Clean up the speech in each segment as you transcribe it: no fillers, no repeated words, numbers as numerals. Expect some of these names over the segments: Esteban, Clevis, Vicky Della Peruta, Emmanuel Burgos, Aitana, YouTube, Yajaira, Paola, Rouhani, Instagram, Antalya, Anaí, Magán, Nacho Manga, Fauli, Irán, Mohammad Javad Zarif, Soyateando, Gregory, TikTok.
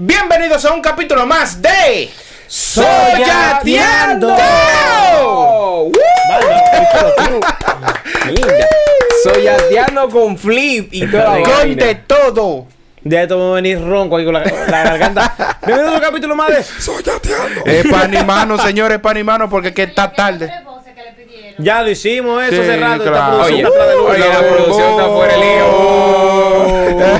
Bienvenidos a un capítulo más de Soyateando. Soyateando con flip y todo. Con de todo. Ya esto va a venir ronco ahí con la garganta. Bienvenidos a un capítulo más de Soyateando. Es para animarnos, señores, para animarnos, porque que está tarde. Ya lo hicimos eso hace rato. Claro. Oye, la producción está fuera el lío.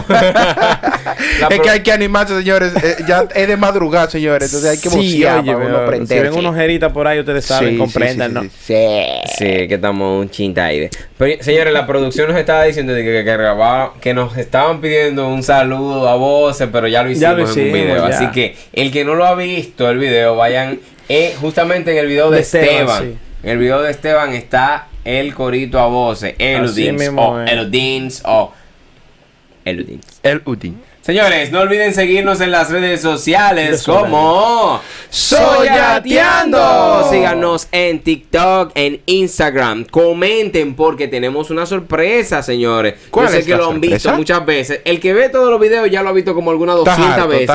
Es que hay que animarse, señores. Ya es de madrugada, señores. Entonces hay que bocear para uno prender. Si ven unos jeritas por ahí, ustedes saben, comprendan, ¿no? Sí, que estamos un chintaire. Pero, señores, la producción nos estaba diciendo que nos estaban pidiendo un saludo a voces, pero ya lo hicimos en un video. Así que el que no lo ha visto el video, vayan justamente en el video de Esteban. En el video de Esteban está el corito a voces. El Udins. Señores, no olviden seguirnos en las redes sociales como Soyateando. Síganos en TikTok, en Instagram. Comenten porque tenemos una sorpresa, señores. Yo sé que lo han visto muchas veces. El que ve todos los videos ya lo ha visto como algunas 200 veces.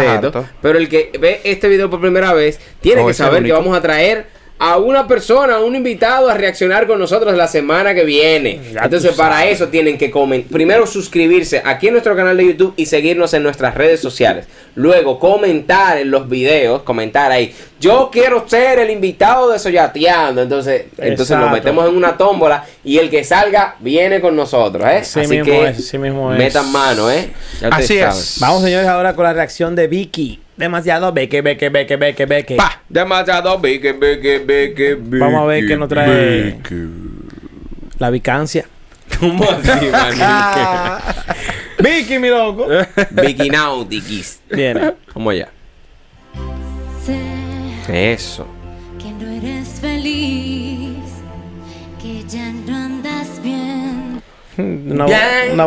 Pero el que ve este video por primera vez tiene que saber que vamos a traer a una persona, a un invitado a reaccionar con nosotros la semana que viene. Entonces para eso tienen que primero suscribirse aquí en nuestro canal de YouTube y seguirnos en nuestras redes sociales. Luego comentar en los videos, comentar ahí: yo quiero ser el invitado de Soyateando. Entonces nos metemos en una tómbola y el que salga viene con nosotros, ¿eh? Así mismo es. Metan mano, ¿eh? Así es. Vamos, señores, ahora con la reacción de Vicky. Demasiado beque. Demasiado beque. Vamos a ver qué nos trae la vicancia. ¿Cómo así, man? Vicky, mi loco. Vicky Nautikis. Viene. Vamos allá. Eso. Que no eres feliz, que ya no andas bien. Una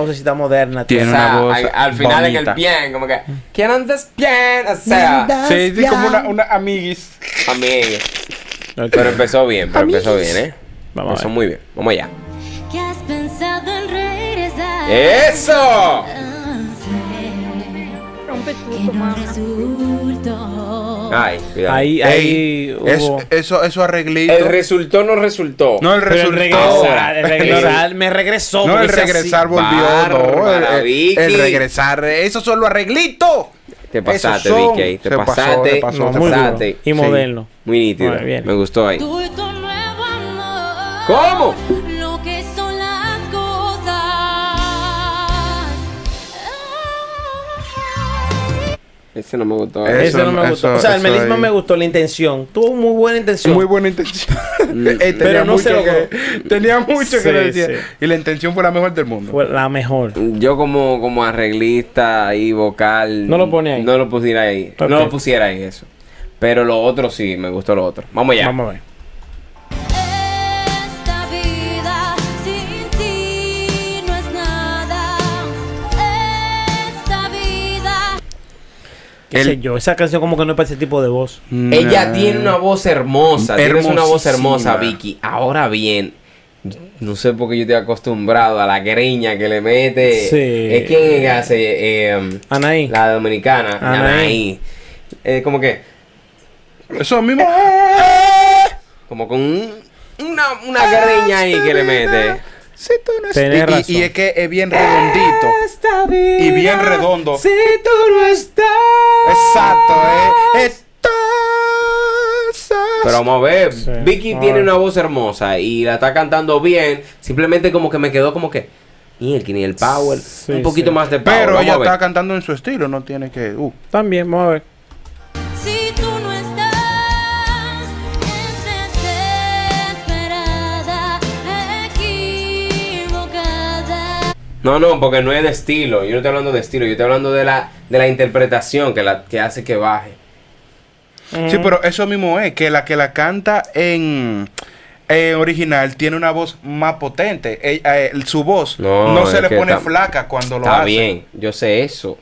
vocecita moderna. Tiene una voz al final en el bien, como que andas bien, o sea, sí, como una amiguis. Okay. Pero empezó bien, ¿eh? Vamos, empezó muy bien, vamos allá. ¿Qué has pensado en regresar? ¡Eso! Ay, cuidado. Ahí eso arreglito. El resultó no resultó. No, el resultó. El regresar me regresó. No, el regresar así volvió. El regresar. Eso son los arreglitos. Te pasaste, Vicky, ahí. Te pasaste. Y moderno. Sí. Muy nítido. Bueno, me gustó ahí. ¿Cómo? Ese no me gustó. Ese no me gustó. O sea, el melisma me gustó, la intención. Tuvo muy buena intención. Pero no se lo tenía mucho que decir. Sí. Y la intención fue la mejor del mundo. Fue la mejor. Yo como arreglista y vocal. No lo ponía ahí. No lo pusiera ahí. Okay. No lo pusiera ahí eso. Pero lo otro sí, me gustó lo otro. Vamos allá. Vamos a ver. Qué sé yo, esa canción como que no es para ese tipo de voz. Ella tiene una voz hermosa. Tienes una voz hermosa, Vicky. Ahora bien, no sé por qué yo estoy acostumbrado a la greña que le mete. Sí. Es quien hace Anaí. La dominicana. Anaí. Como que eso mismo. Como con una greña ahí que le mete. Si tú no estás. Y es que es bien redondito. Y bien redondo. Si tú no estás. Exacto, Pero vamos a ver. Sí. Vicky tiene una voz hermosa y la está cantando bien. Simplemente como que me quedó como que ni el power. Sí, un poquito más de power. Pero vamos ella está cantando en su estilo, no tiene que. También, vamos a ver. Si tú no estás. No, porque no es de estilo. Yo no estoy hablando de estilo. Yo estoy hablando de la interpretación que hace que baje. Sí, pero eso mismo es. Que la canta en original tiene una voz más potente. Su voz no se le pone flaca cuando lo hace. Está bien. Yo sé eso.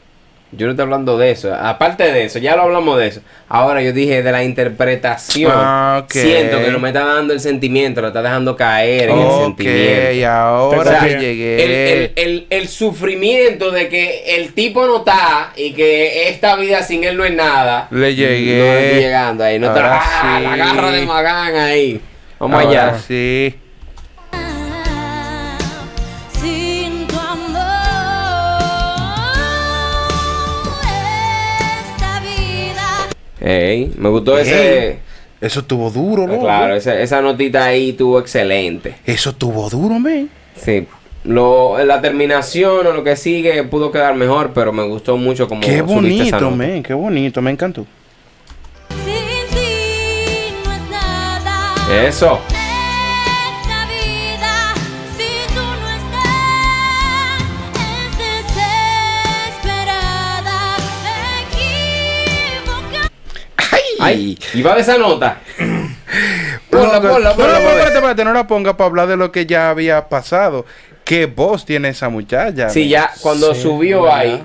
Yo no estoy hablando de eso. Aparte de eso, ya lo hablamos de eso. Ahora yo dije de la interpretación. Okay. Siento que no me está dando el sentimiento, lo está dejando caer en el sentimiento. Y ahora, o sea, que llegué. El sufrimiento de que el tipo no está y que esta vida sin él no es nada. Le llegué. No estoy llegando ahí. No está, sí. La garra de Magán ahí. Vamos ahora allá. Sí. Ey, me gustó ese. Eso estuvo duro, ¿no? Claro, esa notita ahí estuvo excelente. Eso estuvo duro, man. Sí. La terminación o lo que sigue pudo quedar mejor, pero me gustó mucho como. Qué bonito, man. Qué bonito, me encantó. Sin ti no es nada. Eso. Ay, y va de esa nota. Ponla. No, espérate, no la ponga para hablar de lo que ya había pasado. ¿Qué voz tiene esa muchacha? Sí, ya cuando subió ahí,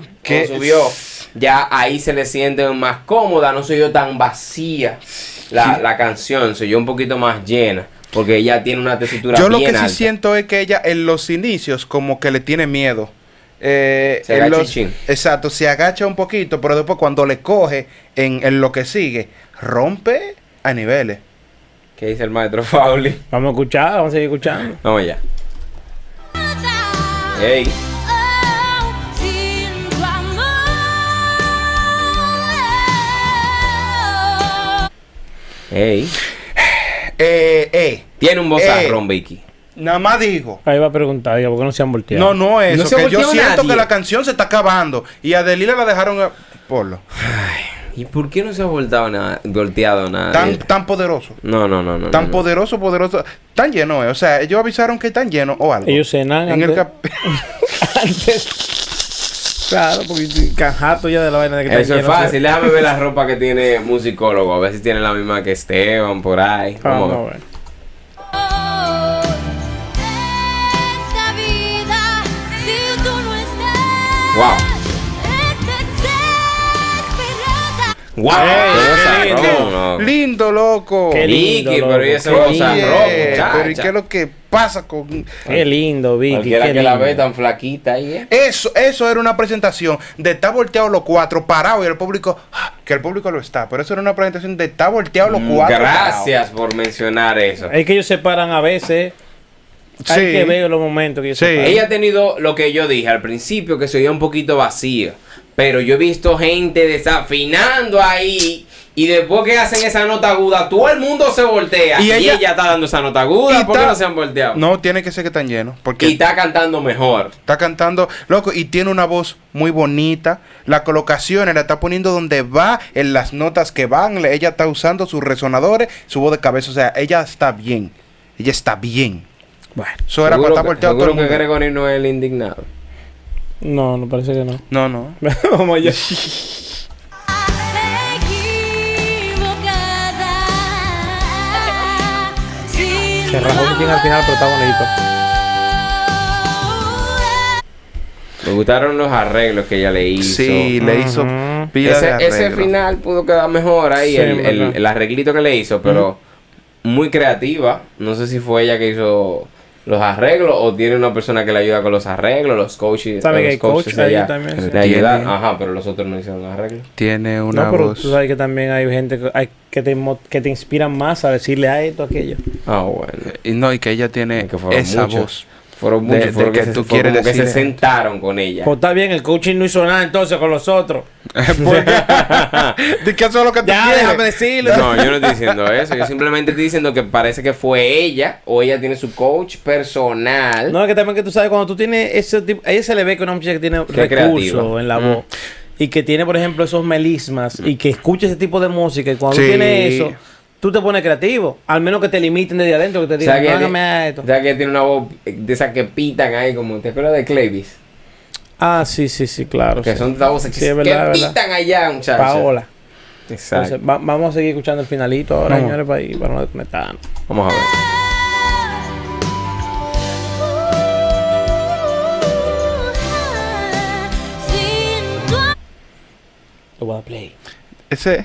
ya ahí se le siente más cómoda, no soy yo tan vacía la canción, soy yo un poquito más llena. Porque ella tiene una tesitura bien alta. Yo lo que sí siento es que ella en los inicios como que le tiene miedo. Se agacha exacto, se agacha un poquito, pero después cuando le coge en lo que sigue, rompe a niveles. ¿Qué dice el maestro Fauli? Vamos a escuchar, vamos a seguir escuchando. Vamos allá. Hey. Hey. Tiene un vozarrón, Vicky. Nada más digo. Ahí va a preguntar, diga, ¿por qué no se han volteado? No, no, eso. No se que yo siento nadie. Que la canción se está acabando. Y a Delila la dejaron a Polo. Ay, ¿y por qué no se ha volteado nada? Tan poderoso. No. Tan poderoso. Tan lleno, o sea, ellos avisaron que están llenos o algo. Ellos cenan en el antes. Claro, porque cajato ya de la vaina de que eso es fácil. Déjame ver la ropa que tiene musicólogo. A ver si tiene la misma que Esteban por ahí. Vamos a ver. Wow. Wow. Hey, qué lindo. No. Lindo, loco. Qué lindo, Vicky, loco. Pero esa cosa roja. Pero ¿y qué es lo que pasa con? Qué lindo, Vicky. Cualquiera que la ve tan flaquita ahí. Eso era una presentación de estar volteados los cuatro, parado y el público, que el público lo está. Pero eso era una presentación de estar volteados los cuatro. Gracias por mencionar eso. Es que ellos se paran a veces. Hay que ver los momentos que yo ella ha tenido lo que yo dije al principio, que se oía un poquito vacía. Pero yo he visto gente desafinando ahí. Y después que hacen esa nota aguda, todo el mundo se voltea. Y ella está dando esa nota aguda. ¿Por qué no se han volteado? No, tiene que ser que están llenos. Porque y está cantando mejor. Está cantando, loco, y tiene una voz muy bonita. La colocación, la está poniendo donde va, en las notas que van. Ella está usando sus resonadores, su voz de cabeza. O sea, ella está bien. Ella está bien. Bueno, eso era cuando está volteado todo el mundo. Seguro que Gregory no es el indignado. No, no parece que no. No. Vamos allá. Se rajó un chin al final, pero está bonito. Me gustaron los arreglos que ella le hizo. Sí, le hizo pila de arreglos. Ese final pudo quedar mejor ahí, el arreglito que le hizo, pero muy creativa. No sé si fue ella que hizo los arreglos o tiene una persona que le ayuda con los arreglos, los coaches. ¿Sabe que hay coaches allá también? Le ayudan, ajá, pero los otros no hicieron los arreglos. Tiene una voz. Tú sabes que también hay gente que te inspiran más a decirle a esto, aquello. Ah, bueno. Y no, y que ella tiene esa voz. Fueron muchos que tú quieres decir. Que se sentaron con ella. Pues está bien, el coaching no hizo nada entonces con los otros. ¿De qué eso es lo que tú quieres? Déjame decirlo. No, yo no estoy diciendo eso. Yo simplemente estoy diciendo que parece que fue ella o ella tiene su coach personal. No, es que también que tú sabes, cuando tú tienes ese tipo, a ella se le ve que una muchacha que tiene recursos en la voz y que tiene, por ejemplo, esos melismas y que escucha ese tipo de música y cuando tiene eso. Tú te pones creativo, al menos que te limiten desde adentro, que te digan, hágame a esto. O sea, que tiene una voz de esas que pitan ahí, como te acuerdas de Clevis. Ah, sí, claro. Que son las voces que pitan allá, muchachos. Paola. Exacto. Entonces, vamos a seguir escuchando el finalito ahora, señores, para no meternos. Vamos a ver. I wanna play. Ese.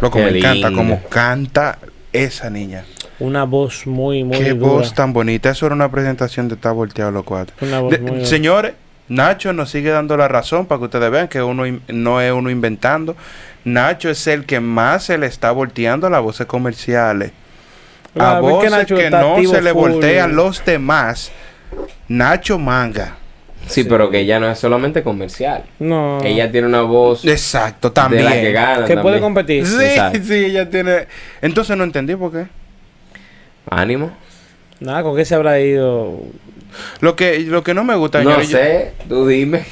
Loco, me encanta cómo canta esa niña. Una voz muy, muy dura. Qué voz tan bonita. Eso era una presentación de Está Volteado, los cuatro. Señores, Nacho nos sigue dando la razón para que ustedes vean que uno no es uno inventando. Nacho es el que más se le está volteando a las voces comerciales. A voces que no se le voltean los demás. Nacho Manga. Sí, pero que ella no es solamente comercial. No. Ella tiene una voz. Exacto, también. De la que gana. Que puede competir. Sí, exacto. Sí, ella tiene. Entonces no entendí por qué. Ánimo. Nada, ¿con qué se habrá ido? Lo que no me gusta. No sé, tú dime.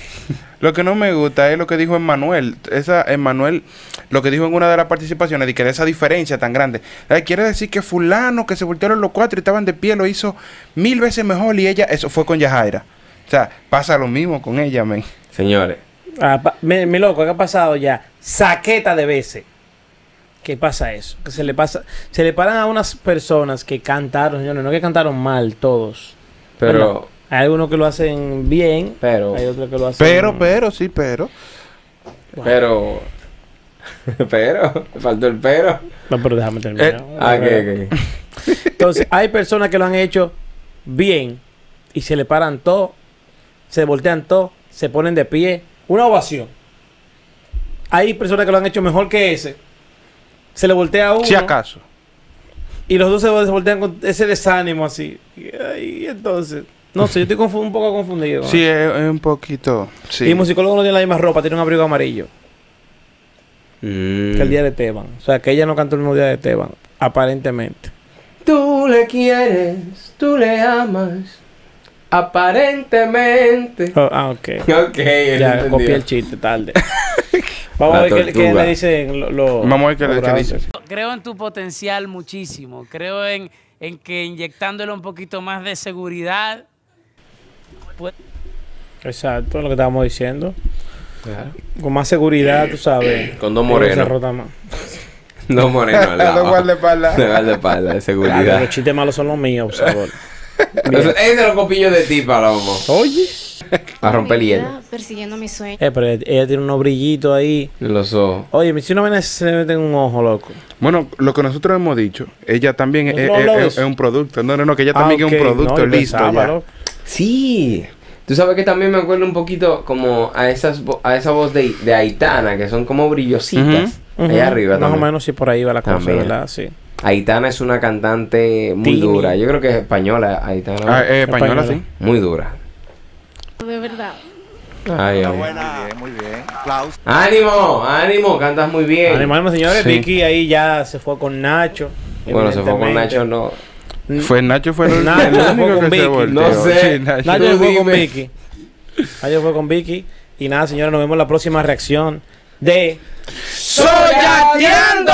Lo que no me gusta es lo que dijo Emmanuel. Emmanuel, lo que dijo en una de las participaciones, de que era esa diferencia tan grande. Quiere decir que fulano, que se voltearon los cuatro y estaban de pie, lo hizo 1000 veces mejor. Y ella, eso fue con Yajaira. O sea, pasa lo mismo con ella, men. Señores. Mi loco, ¿qué ha pasado ya? Saqueta de veces. ¿Qué pasa eso? Que se le paran a unas personas que cantaron, señores. No que cantaron mal todos. Pero hay algunos que lo hacen bien. Pero hay otros que lo hacen... Pero faltó el pero. No, pero déjame terminar. Okay. Entonces, hay personas que lo han hecho bien. Y se le paran todo. Se voltean todo, se ponen de pie. Una ovación. Hay personas que lo han hecho mejor que ese. Se le voltea a uno. Si acaso. Y los dos se voltean con ese desánimo así. Y entonces... No sé, yo estoy un poco confundido. Sí, es un poquito. Sí. Y el musicólogo no tiene la misma ropa. Tiene un abrigo amarillo. Que el día de Esteban. O sea, que ella no cantó el mismo día de Esteban. Aparentemente. Tú le quieres. Tú le amas. Aparentemente. Ok, ya copié el chiste tarde. Vamos a ver qué le dicen los... Vamos a ver qué le dicen. Creo en tu potencial muchísimo. Creo en que inyectándole un poquito más de seguridad. Pues... Exacto, lo que estábamos diciendo. Claro. Con más seguridad, tú sabes. Con dos morenos. Dos morenos. Dos guardaespaldas. Dos guardaespaldas, de seguridad. Claro, los chistes malos son los míos, por favor. Ese es lo copillo de ti, palomo. Oye. A romper el hielo. Persiguiendo mi sueño. Pero ella tiene unos brillitos ahí. En los ojos. Oye, si no me meten un ojo, loco. Bueno, lo que nosotros hemos dicho, ella también es un producto. No, que ella también es un producto listo ya. Sí. Tú sabes que también me acuerdo un poquito como a esa voz de Aitana, que son como brillositas. Allá arriba también. Más o menos sí por ahí va la cosa, ¿verdad? Sí. Aitana es una cantante muy dura. Yo creo que es española, Aitana. Española, sí. Muy dura. De verdad. Ay, ay. Muy bien. Aplausos. ¡Ánimo! ¡Ánimo! Cantas muy bien. ¡Ánimo, señores! Sí. Vicky ahí ya se fue con Nacho. Bueno, se fue con Nacho, no. Nacho fue con Vicky. Y nada, señores, nos vemos en la próxima reacción de... ¡Soyateando!